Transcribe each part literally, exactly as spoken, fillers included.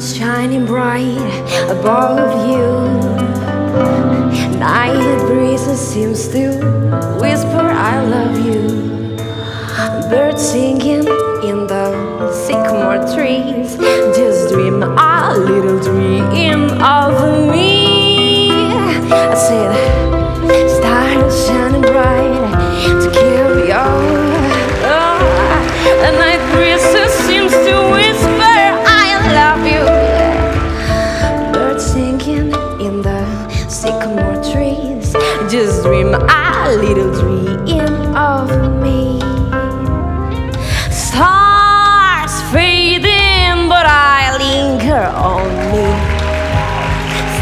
stars shining bright above you. Night breezes seems to whisper I love you. Birds singing in the sycamore trees, just dream a little dream of me. I said, stars shining bright to keep you. Oh, and I sycamore trees, just dream a little dream of me. Stars fading, but I linger on you,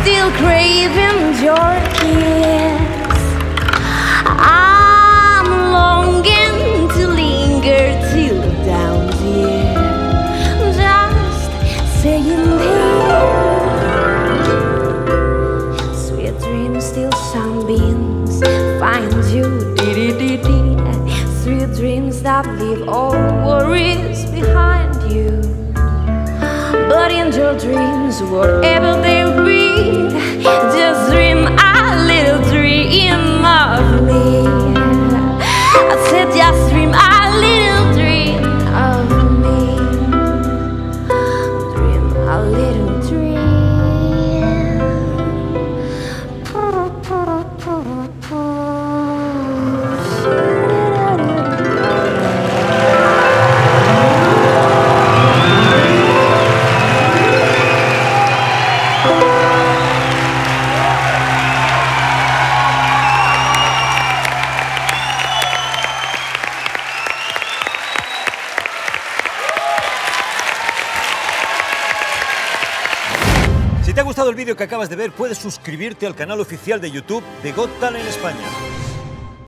still craving your kiss. I'm longing to linger till down here, just saying this. Still sunbeams find you, dee-dee-dee-dee. Sweet dreams that leave all worries behind you. But in your dreams, wherever they be, just dream a little dream of me. I said just dream a little dream of me. Dream a little dream. Si te ha gustado el vídeo que acabas de ver, puedes suscribirte al canal oficial de YouTube de Got Talent España.